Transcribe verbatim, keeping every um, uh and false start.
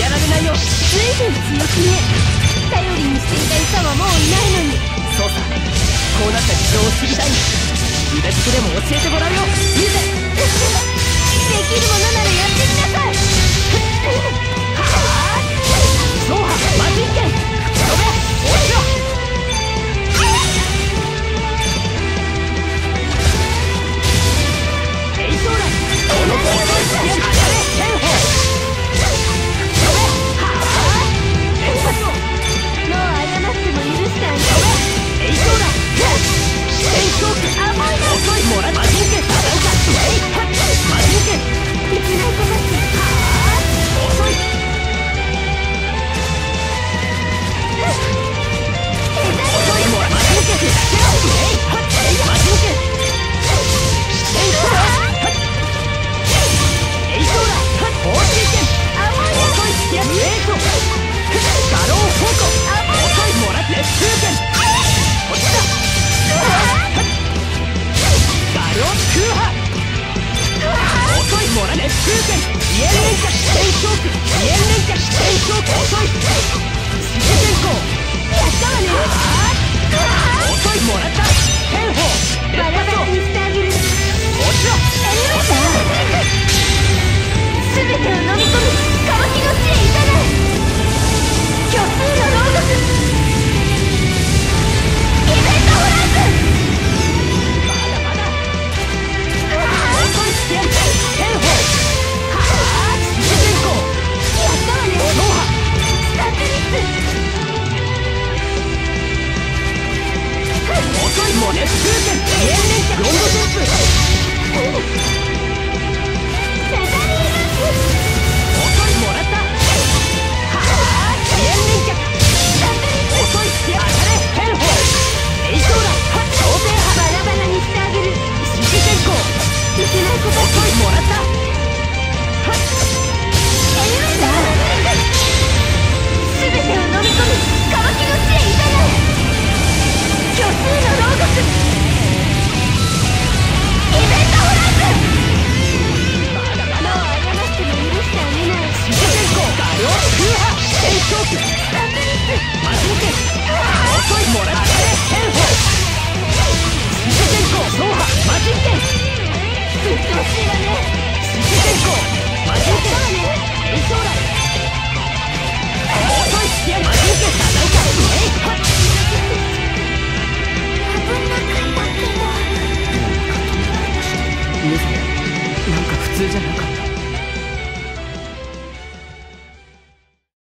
やられないよ。随分強気ね。頼りにしていた餌はもういないのに。そうさ、こうなった事情を知りたい。イラストでも教えてもらうよ。見てできるものならやってみなさい。はぁ脳波マジック飛べ落ちろ。普通じゃなかった。